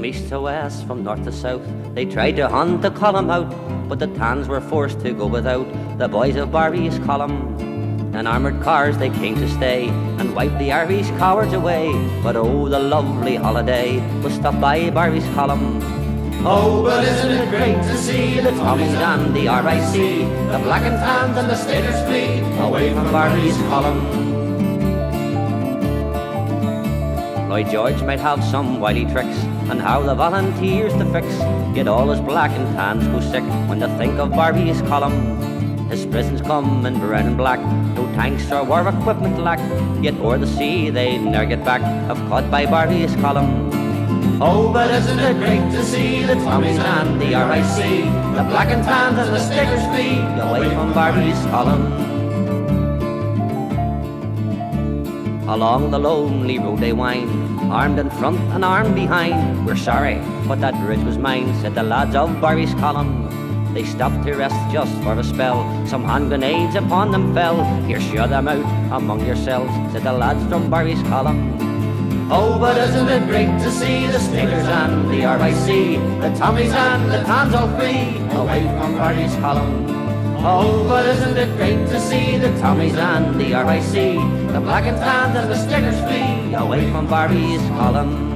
From east to west, from north to south, they tried to hunt the column out, but the tans were forced to go without the boys of Barry's Column. In armoured cars they came to stay and wiped the Irish cowards away. But oh, the lovely holiday was stopped by Barry's Column. Oh, but isn't it great to see the Tommies and the RIC, the black and tans and the staters flee away from Barry's Column. Lloyd George might have some wily tricks and how the volunteers to fix, yet all his black and tans go sick when they think of Barry's Column. His prisons come in brown and black, no tanks or war equipment lack, yet o'er the sea they ne'er get back, if caught by Barry's Column. Oh, but isn't it great to see the Tommies and the RIC, the black and tans and the stickers flee away from Barry's Column. Along the lonely road they wind, armed in front and armed behind. "We're sorry, but that bridge was mine," said the lads of Barry's Column. They stopped to rest just for a spell, some hand grenades upon them fell. "Here, shoot them out among yourselves," said the lads from Barry's Column. Oh, but isn't it great to see the Staters and the RIC, the Tommies and the Tans all free away from Barry's Column. Oh, but isn't it great to see the Tommies and the RIC, the black and tans and the stickers flee away from Barry's Column.